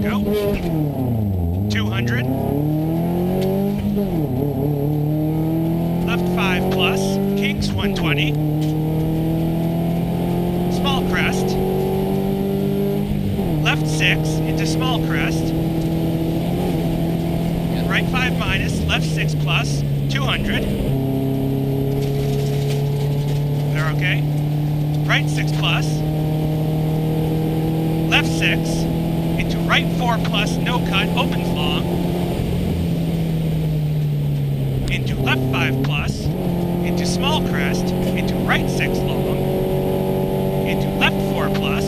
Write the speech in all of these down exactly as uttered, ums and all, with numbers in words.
Go. two hundred. Left five plus. Kinks one twenty. Small crest. Left six into small crest. Right five minus. Left six plus. two hundred. They're okay. Right six plus. Left six. Into right four plus, no cut, opens long. Into left five plus. Into small crest. Into right six long. Into left four plus.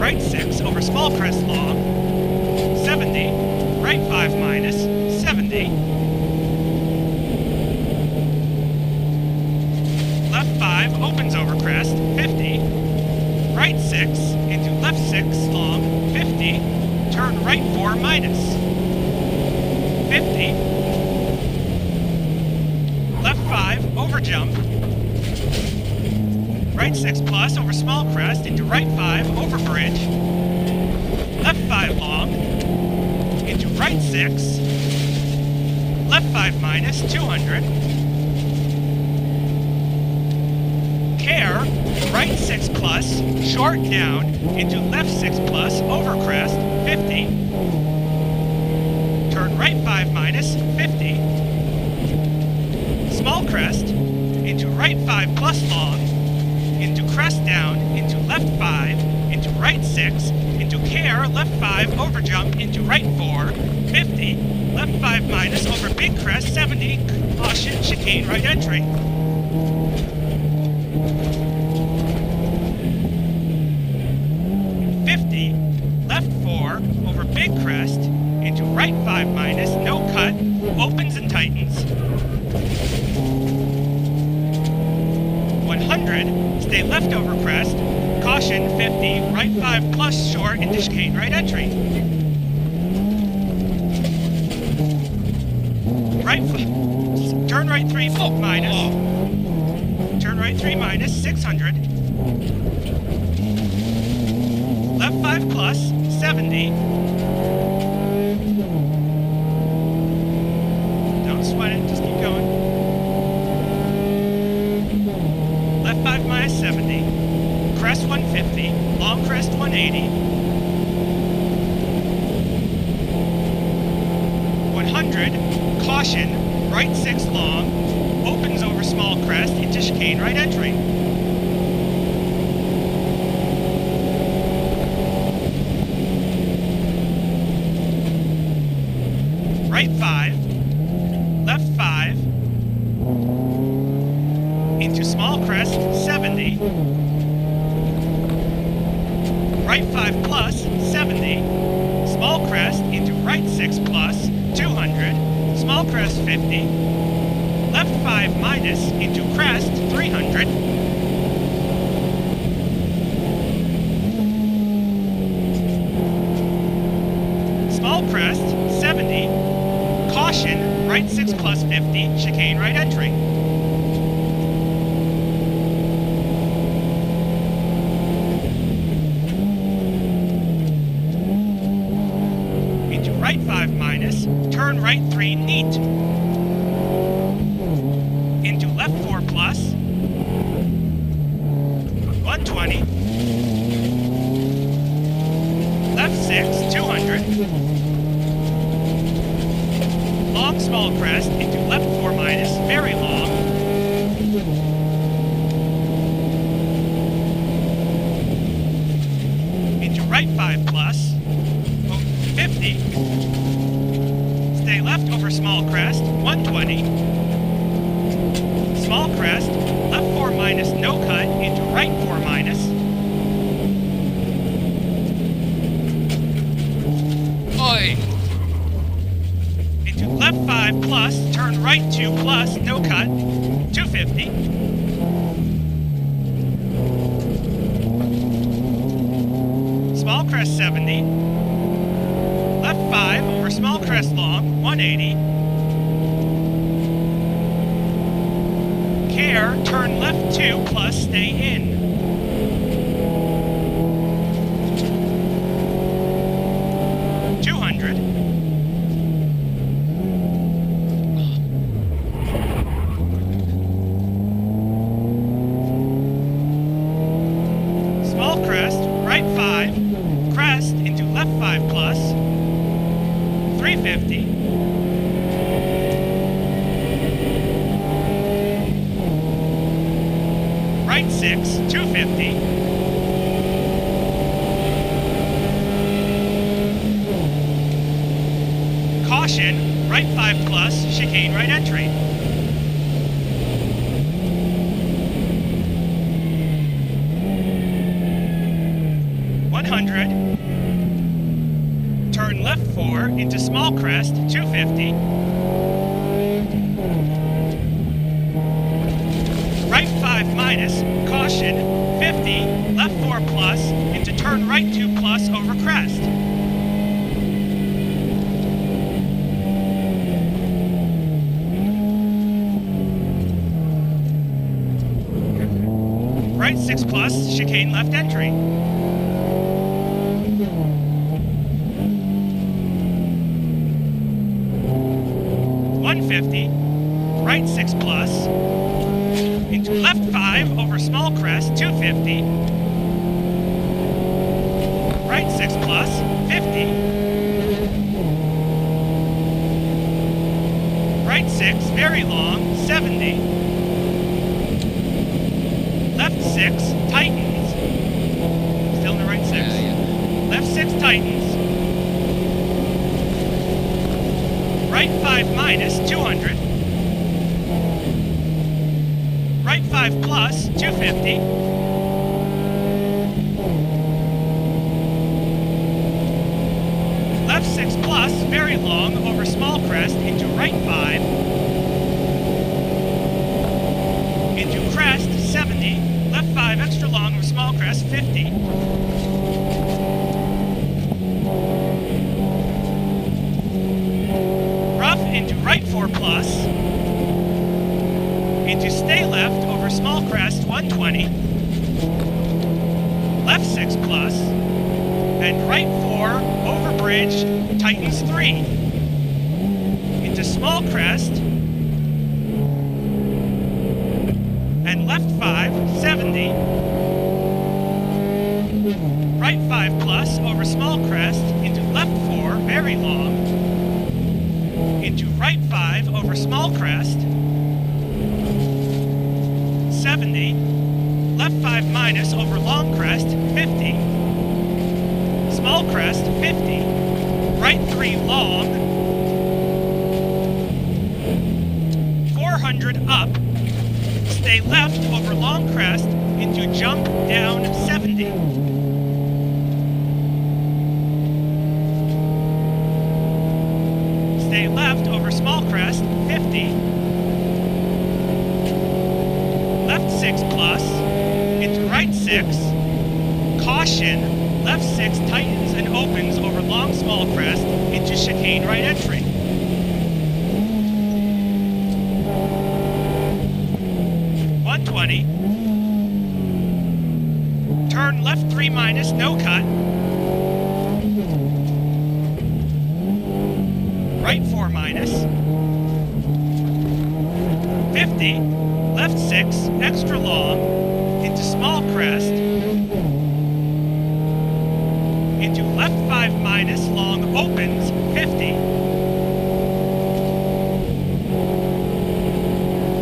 Right six over small crest long. seventy. Right five minus. seventy. Left five opens over crest. fifty. Right six into left six long, fifty, turn right four minus, fifty, left five over jump, right six plus over small crest into right five over bridge, left five long into right six, left five minus, two hundred. Care, right six plus, short down, into left six plus, over crest, fifty. Turn right five minus, fifty. Small crest, into right five plus long, into crest down, into left five, into right six, into care, left five, over jump, into right four, fifty. Left five minus, over big crest, seventy, caution, chicane, right entry. fifty, left four, over big crest, into right five minus, no cut, opens and tightens. one hundred, stay left over crest, caution, fifty, right five plus short, into chicane right entry. Right, turn right three, full minus. Turn right three minus, six hundred. Left five plus, seventy. Don't sweat it, just keep going. Left five minus, seventy. Crest one fifty, long crest one eighty. one hundred, caution, right six long. Opens over small crest into chicane right entry. Right five, left five, into small crest, seventy. Right five plus, seventy. Small crest into right six plus, two hundred. Small crest, fifty. Left five minus into crest, three hundred. Small crest, seventy. Caution, right six plus fifty, chicane right entry. Into right five minus, turn right three neat. Into left four plus, one twenty, left six, two hundred, long small crest into left four minus, very long, into right five plus, fifty, stay left over small crest, one twenty, small crest, left four minus, no cut, into right four minus. Oi! Into left five plus, turn right two plus, no cut, two fifty. Small crest seventy. Left five over small crest long, one eighty. Care, turn left two plus, stay in. right six, two fifty. Caution, right five plus, chicane right entry. one hundred. Turn left four into small crest, two fifty. Right five minus, caution, fifty, left four plus, into turn right two plus over crest. Right six plus, chicane left entry. one fifty, right six plus, into left five over small crest, two fifty. Right six plus, fifty. Right six, very long, seventy. Left six, tightens. Still in the right six. Yeah, yeah. Left six, tightens. Right five minus, two hundred. Right five plus, two fifty. Left six plus, very long, over small crest, into right five. Into crest, seventy. Left five, extra long, with small crest, fifty. Rough into right four plus. Into stay left over small crest, one twenty. Left six plus. And right four over bridge, tightens three. Into small crest. And left five, seventy. Right five plus over small crest into left four, very long. Into right five over small crest, seventy. Left five minus over long crest, fifty. Small crest, fifty. Right three long, four hundred up. Stay left over long crest into jump down seventy. Stay left over small crest fifty. Left six plus into right six. Caution, left six tightens and opens over long small crest into chicane right entry. one twenty. Turn left three minus, no cut. Right four minus. fifty. Left six, extra long, into small crest. Into left five minus, long opens, fifty.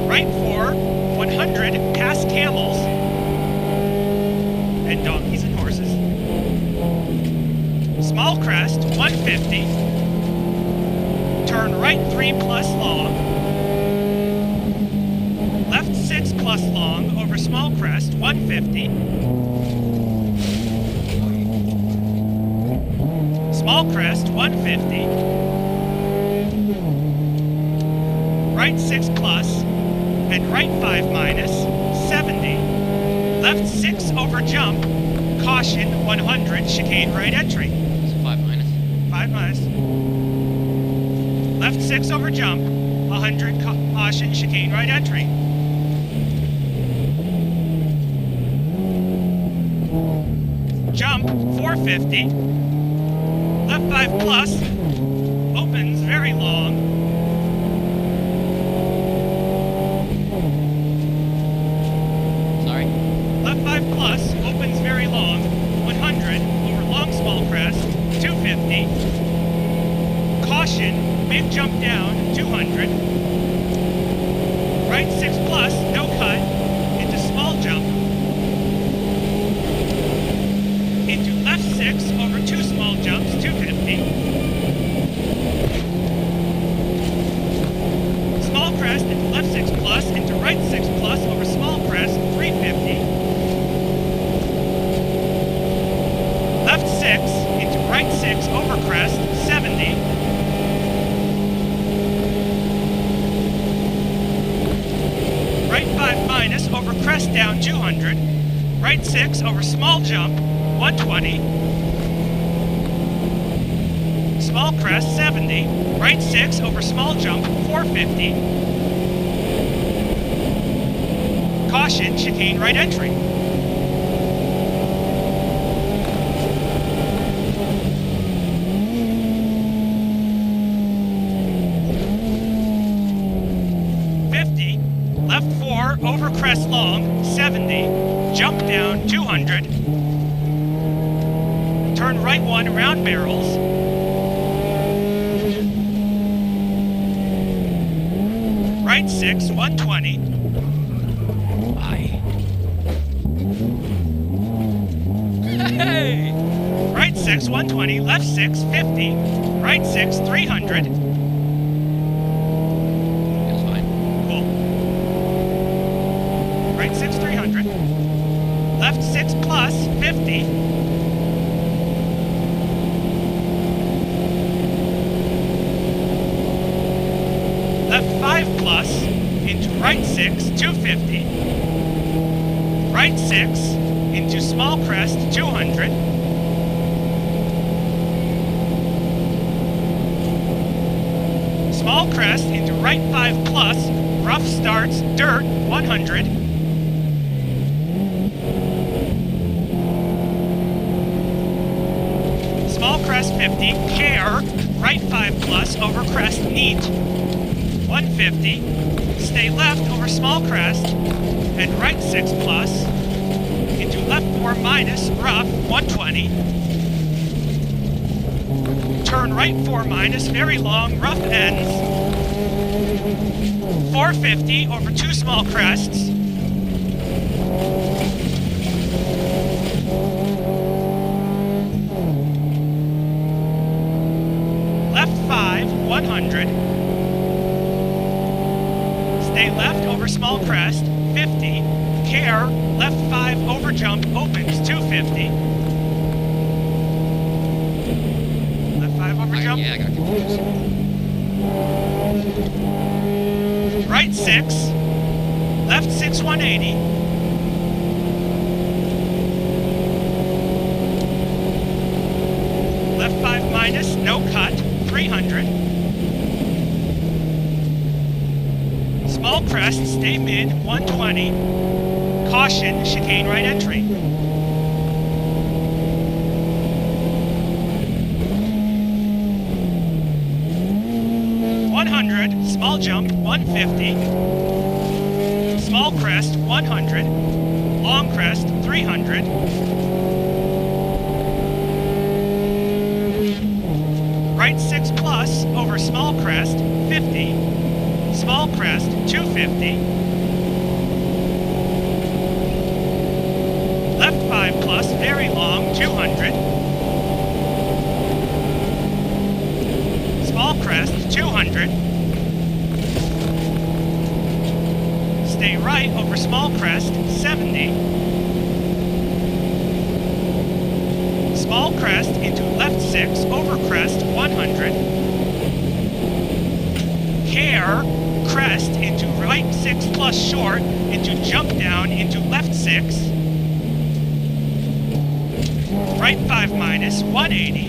Right four. one hundred, past camels and donkeys and horses. Small crest, one fifty. Turn right three plus long. Left six plus long over small crest, one fifty. Small crest, one fifty. Right six plus. And right five minus, seventy. Left six over jump, caution, one hundred, chicane right entry. So five minus. Five minus. Left six over jump, one hundred, caution, chicane right entry. Jump, four fifty. Left five plus, opens very long. Plus opens very long, one hundred over long small crest, two fifty. Caution, big jump down, two hundred. Right six plus, no cut, into small jump. left down two hundred, right six over small jump, one twenty, small crest seventy, right six over small jump, four fifty, caution chicane right entry. Over crest long, seventy, jump down, two hundred, turn right one around barrels, right six, one twenty, hey! Right six, one twenty, left six, fifty, right six, three hundred, six plus fifty. Left five plus into right six, two fifty. Right six into small crest, two hundred. Small crest into right five plus, rough starts, dirt, one hundred. Small crest fifty, care, right five plus over crest neat, one fifty, stay left over small crest, and right six plus, into left four minus rough, one twenty, turn right four minus very long rough ends, four fifty over two small crests, one hundred, stay left over small crest, fifty, care, left five over jump, opens, two fifty, left five over jump, I, yeah, I got confused. Right six, left six, one eighty, left five minus, no cut, three hundred, small crest, stay mid, one twenty, caution, chicane right entry. one hundred, small jump, one fifty, small crest, one hundred, long crest, three hundred, right six plus over small crest, fifty, small crest, two fifty. Left five plus, very long, two hundred. Small crest, two hundred. Stay right over small crest, seventy. Small crest into left six over crest, one hundred. Care, crest into right six plus short, into jump down, into left six, right five minus, one eighty,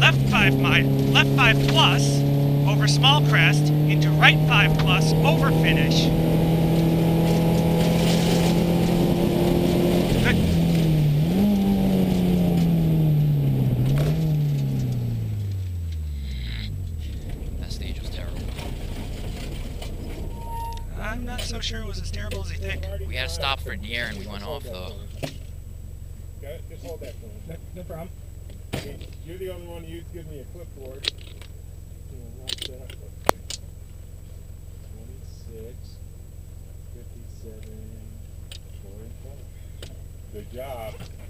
left five minus, left five plus, over small crest, into right five plus, over finish. I'm not so sure it was as terrible as you think. We had to stop for an air and we went off though. Got it? Just hold that for me. No problem. I mean, you're the only one who gives me a clipboard. twenty-six, fifty-seven, forty-five. Good job.